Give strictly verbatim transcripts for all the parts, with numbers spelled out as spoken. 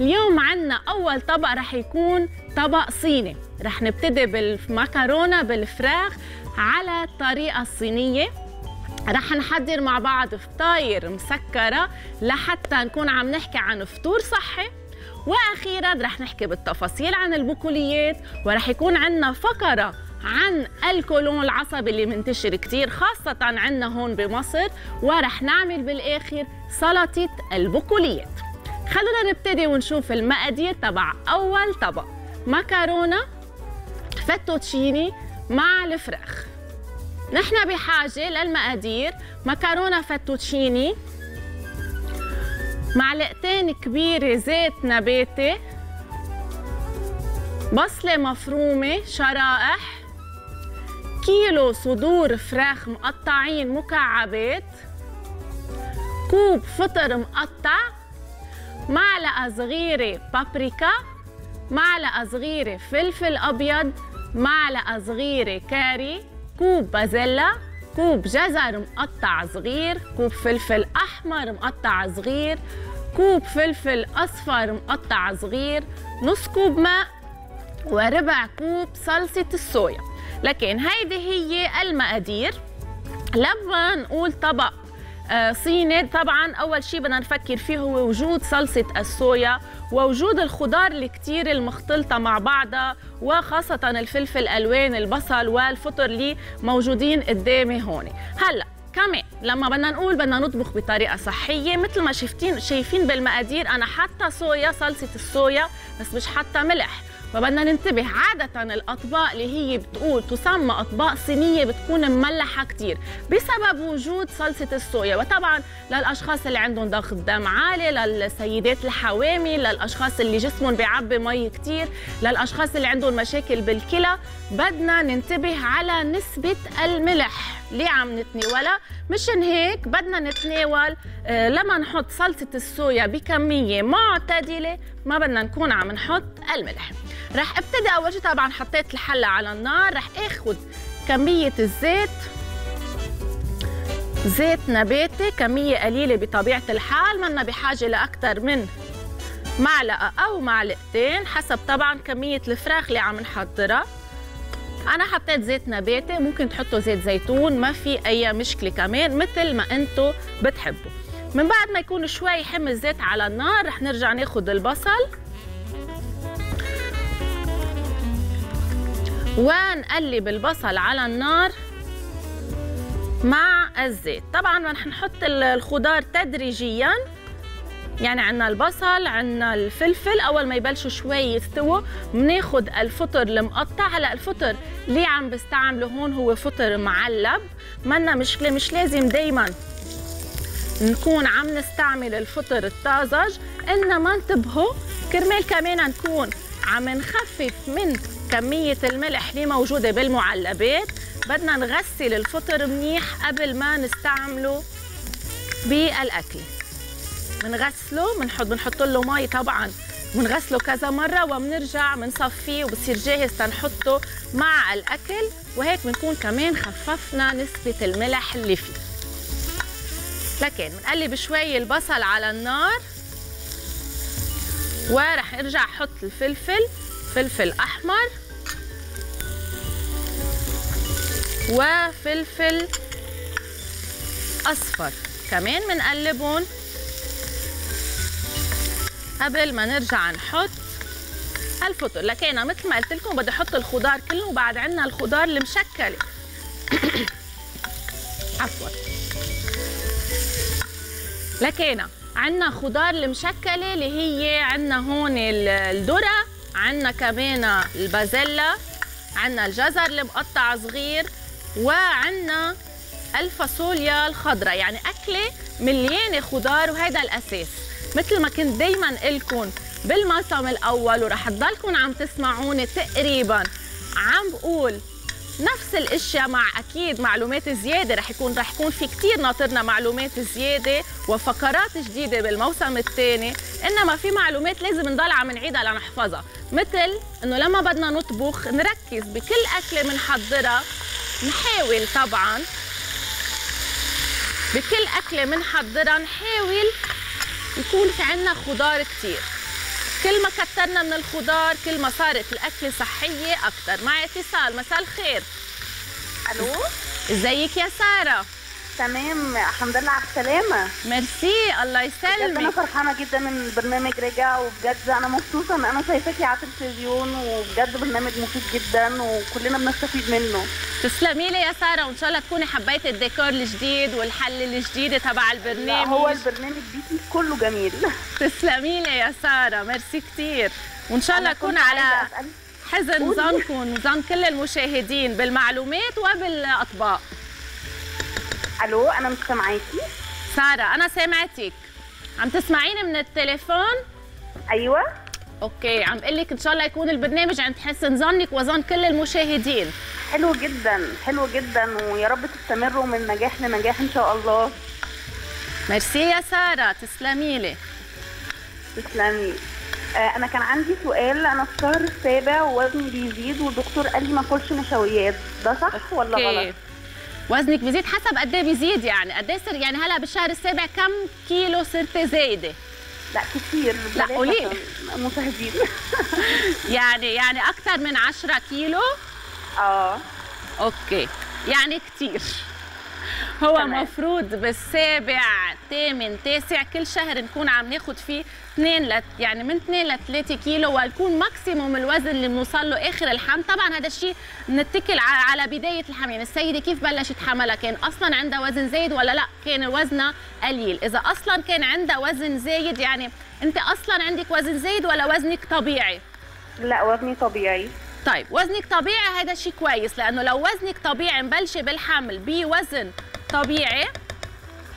اليوم عنا أول طبق رح يكون طبق صيني، رح نبتدي بالمكرونة بالفراخ على الطريقة الصينية. رح نحضر مع بعض فطاير مسكرة لحتى نكون عم نحكي عن فطور صحي، وأخيراً رح نحكي بالتفاصيل عن البقوليات، ورح يكون عنا فقرة عن الكولون العصبي اللي منتشر كتير خاصة عنا هون بمصر، ورح نعمل بالآخر سلطة البقوليات. خلونا نبتدي ونشوف المقادير تبع أول طبق، مكرونة فيتوتشيني مع الفراخ. نحن بحاجة للمقادير: مكرونة فيتوتشيني، معلقتين كبيرة زيت نباتي، بصلة مفرومة شرائح، كيلو صدور فراخ مقطعين مكعبات، كوب فطر مقطع، معلقة صغيرة بابريكا، معلقة صغيرة فلفل أبيض، معلقة صغيرة كاري، كوب بازلا، كوب جزر مقطع صغير، كوب فلفل أحمر مقطع صغير، كوب فلفل أصفر مقطع صغير، نص كوب ماء، وربع كوب صلصة الصويا. لكن هيدي هي المقادير. لما نقول طبق صيني، طبعا أول شيء بدنا نفكر فيه هو وجود صلصة الصويا ووجود الخضار الكتير المختلطة مع بعضها، وخاصة الفلفل الألوان، البصل والفطر اللي موجودين قدامي هون. هلأ كمان لما بدنا نقول بدنا نطبخ بطريقة صحية، مثل ما شايفين شايفين بالمقادير أنا حاطة صويا، صلصة الصويا، بس مش حاطة ملح. فبدنا ننتبه، عادة الأطباق اللي هي بتقول تسمى أطباق صينية بتكون مملحة كتير بسبب وجود صلصة الصويا، وطبعا للأشخاص اللي عندهم ضغط دم عالي، للسيدات الحوامل، للأشخاص اللي جسمهم بيعبي مي كتير، للأشخاص اللي عندهم مشاكل بالكلى، بدنا ننتبه على نسبة الملح اللي عم نتناولها. مشان هيك بدنا نتناول آه لما نحط صلصة الصويا بكمية معتدلة، ما بدنا نكون عم نحط الملح. رح ابتدي اول شيء، طبعا حطيت الحله على النار، رح اخذ كميه الزيت، زيت نباتي كميه قليله بطبيعه الحال، منا بحاجه لاكثر من معلقه او معلقتين حسب طبعا كميه الفراخ اللي عم نحضرها. انا حطيت زيت نباتي، ممكن تحطوا زيت زيتون، ما في اي مشكله، كمان مثل ما انتم بتحبوا. من بعد ما يكون شوي حم الزيت على النار، رح نرجع ناخذ البصل ونقلب البصل على النار مع الزيت. طبعا رح نحط الخضار تدريجيا، يعني عندنا البصل، عندنا الفلفل، اول ما يبلشوا شوي يستووا بناخذ الفطر المقطع. هلا الفطر اللي عم بستعمله هون هو فطر معلب، منا مشكله، مش لازم دايما نكون عم نستعمل الفطر الطازج، انما انتبهوا كرمال كمان نكون عم نخفف من كمية الملح اللي موجودة بالمعلبات. بدنا نغسل الفطر منيح قبل ما نستعمله بالأكل، بنغسله، بنحط بنحط له مي طبعا، بنغسله كذا مرة، وبنرجع بنصفيه وبصير جاهز تنحطه مع الأكل، وهيك بنكون كمان خففنا نسبة الملح اللي فيه. لكن بنقلب شوي البصل على النار، ورح ارجع احط الفلفل، فلفل أحمر وفلفل أصفر، كمان بنقلبهم قبل ما نرجع نحط الفطر. لكن مثل ما قلت لكم بدي احط الخضار كله، وبعد عندنا الخضار المشكلة عفوا لكن عندنا خضار المشكلة اللي هي عندنا هون الذرة، عندنا كمان البازلا، عندنا الجزر المقطع صغير، وعندنا الفاصوليا الخضراء. يعني أكلة مليانة خضار، وهذا الأساس. مثل ما كنت دايماً قلكن بالموسم الأول، ورح تضلكن عم تسمعوني تقريباً عم بقول نفس الاشياء، مع اكيد معلومات زياده، رح يكون رح يكون في كثير ناطرنا معلومات زياده وفقرات جديده بالموسم الثاني، انما في معلومات لازم نضل عم نعيدها لنحفظها، مثل انه لما بدنا نطبخ نركز بكل اكله بنحضرها، نحاول طبعا بكل اكله بنحضرها نحاول يكون في عندنا خضار كثير. كل ما كترنا من الخضار كل ما صارت الاكله صحيه اكثر. معي اتصال. مساء الخير. الو. ازيك يا ساره؟ تمام الحمد لله على السلامه. ميرسي الله يسلمك. انا فرحانه جدا ان البرنامج رجع، وبجد انا مبسوطه ان انا شايفاكي على التلفزيون، وبجد برنامج مفيد جدا وكلنا بنستفيد منه. تسلمي لي يا ساره، وان شاء الله تكوني حبيتي الديكور الجديد والحل الجديد تبع البرنامج. هو البرنامج بيتي كله جميل. تسلمي لي يا ساره، ميرسي كتير، وان شاء الله اكون على حزن ظنكم وظن كل المشاهدين بالمعلومات وبالاطباق. الو انا مش سامعاكي ساره. انا سامعتك. عم تسمعيني من التليفون؟ ايوه. اوكي، عم بقول لك ان شاء الله يكون البرنامج عند حسن ظنك وظن كل المشاهدين. حلو جدا حلو جدا، ويا رب تستمروا من نجاح لنجاح ان شاء الله. ميرسي يا ساره، تسلمي لي. تسلمي. آه انا كان عندي سؤال، انا في الشهر السابع ووزني بيزيد والدكتور قال لي ما اكلش نشويات، ده صح أوكي. ولا غلط؟ وزنك بيزيد حسب قد ايه بيزيد، يعني قد ايه صر يعني هلا بالشهر السابع كم كيلو صرتي زايده؟ لا كتير. لا قولي مشاهدين. يعني يعني اكثر من عشرة كيلو. اه اوكي، يعني كتير. هو المفروض بالسابع ثامن تاسع كل شهر نكون عم ناخد فيه اثنين يعني من اثنين لثلاثة كيلو، ويكون ماكسيموم الوزن اللي بنوصل له اخر الحمل. طبعا هذا الشيء بنتكل على بدايه الحمل، يعني السيده كيف بلشت حملها، كان اصلا عندها وزن زايد ولا لا كان وزنها قليل. اذا اصلا كان عندها وزن زايد، يعني انت اصلا عندك وزن زايد ولا وزنك طبيعي؟ لا وزني طبيعي. طيب وزنك طبيعي، هذا شيء كويس، لانه لو وزنك طبيعي مبلشي بالحمل بوزن طبيعي،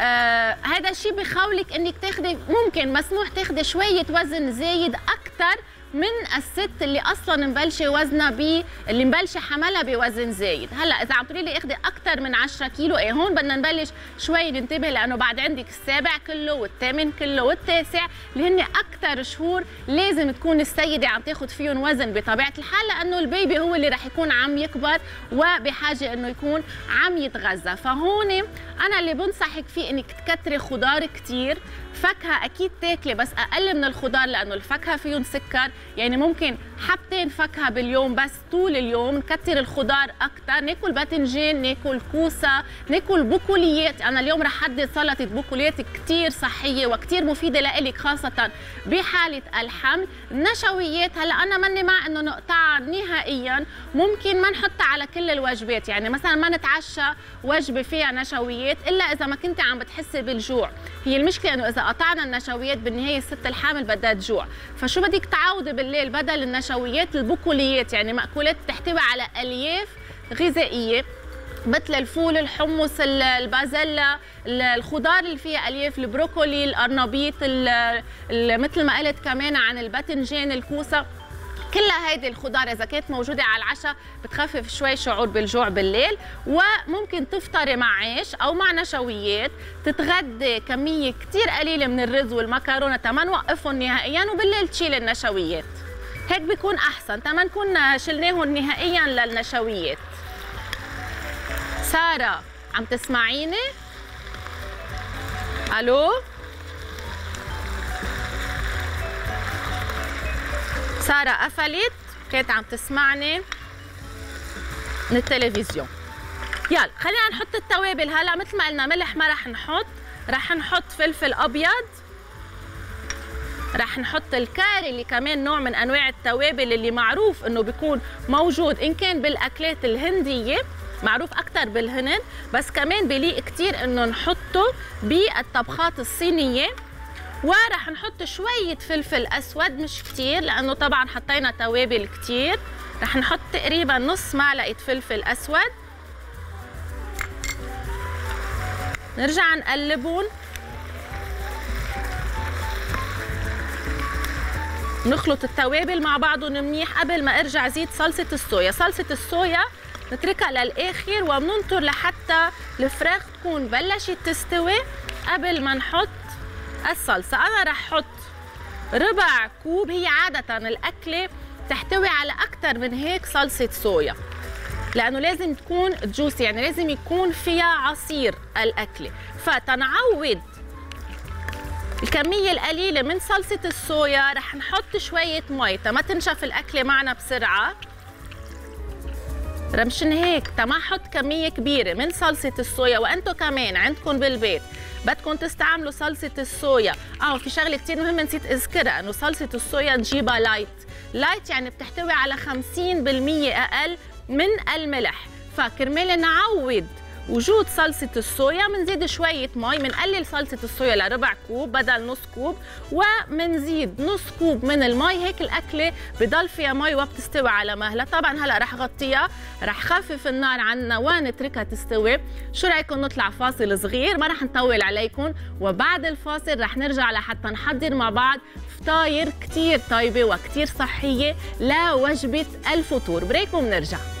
آه هذا الشيء بخولك انك تاخدي، ممكن مسموح تاخدي شويه وزن زايد اكثر من الست اللي اصلا مبلشه وزنها ب اللي مبلشه حملها بوزن زايد. هلا اذا عم تقولي لي اخدي اكثر من عشرة كيلو، ايه هون بدنا نبلش شوي ننتبه، لانه بعد عندك السابع كله والثامن كله والتاسع اللي هن اكثر شهور لازم تكون السيده عم تاخذ فيهم وزن بطبيعه الحال، لانه البيبي هو اللي رح يكون عم يكبر وبحاجه انه يكون عم يتغذى. فهون انا اللي بنصحك فيه انك تكتري خضار كثير، فاكهه اكيد تاكلي بس اقل من الخضار، لانه الفاكهه فيهم سكر، يعني ممكن حبتين فاكهه باليوم بس طول اليوم. نكتر الخضار اكثر، ناكل باذنجان، ناكل كوسه، ناكل بقوليات. انا اليوم رح احدد سلطه بقوليات كثير صحيه وكثير مفيده لإلك خاصه بحاله الحمل. النشويات هلا انا ماني مع انه نقطعها نهائيا، ممكن ما نحطها على كل الوجبات، يعني مثلا ما نتعشى وجبه فيها نشويات الا اذا ما كنت عم بتحسي بالجوع. هي المشكله انه اذا قطعنا النشويات بالنهايه الست الحامل بدها تجوع، فشو بدك تعوضي بالليل بدل النشويات؟ البقوليات، يعني مأكولات تحتوي على الياف غذائيه مثل الفول، الحمص، البازلا، الخضار اللي فيها الياف، البروكولي، القرنبيط، مثل ما قلت كمان عن الباذنجان، الكوسه، كل هيدي الخضار اذا كانت موجوده على العشاء بتخفف شوي شعور بالجوع بالليل. وممكن تفطري مع عيش او مع نشويات، تتغدي كميه كثير قليله من الرز والمكرونه تما نوقفهم نهائيا، وبالليل تشيل النشويات. هيك بيكون احسن تما نكون شلناهم نهائيا للنشويات. ساره عم تسمعيني؟ الو سارة قفلت، كانت عم تسمعني من التلفزيون. يلا خلينا نحط التوابل هلا، مثل ما قلنا ملح ما رح نحط، رح نحط فلفل ابيض، رح نحط الكاري اللي كمان نوع من انواع التوابل اللي معروف انه بيكون موجود ان كان بالاكلات الهنديه، معروف اكثر بالهند، بس كمان بليق كثير انه نحطه بالطبخات الصينيه. ورح نحط شوية فلفل أسود مش كتير، لأنه طبعاً حطينا توابل كتير، رح نحط تقريباً نص معلقة فلفل أسود. نرجع نقلبهم، نخلط التوابل مع بعضهم منيح قبل ما أرجع زيد صلصة الصويا. صلصة الصويا نتركها للآخر وبننطر لحتى الفراخ تكون بلشت تستوي قبل ما نحط الصلصة. أنا رح أحط ربع كوب، هي عادة الأكلة تحتوي على أكثر من هيك صلصة صويا، لأنه لازم تكون جوسي، يعني لازم يكون فيها عصير الأكلة. فتنعوض الكمية القليلة من صلصة الصويا رح نحط شوية مي تا ما تنشف الأكلة معنا بسرعة. رمشن هيك تا ما احط كمية كبيرة من صلصة الصويا. وأنتو كمان عندكم بالبيت بدكم تستعملوا صلصة الصويا. اه في شغلة كتير مهمة نسيت أذكرها، إنه صلصة الصويا نجيبها لايت، لايت يعني بتحتوي على خمسين بالمية أقل من الملح، فكرمال نعوض وجود صلصة الصويا منزيد شوية مي، منقلل صلصة الصويا لربع كوب بدل نص كوب، ومنزيد نص كوب من المي، هيك الأكلة بضل فيها مي وبتستوي على مهلة. طبعا هلأ رح غطيها، رح خفف النار عنا ونتركها تستوي. شو رأيكم نطلع فاصل صغير؟ ما رح نطول عليكم، وبعد الفاصل رح نرجع لحتى نحضر مع بعض فطاير كتير طيبة وكتير صحية لوجبة الفطور. بريك ومنرجع.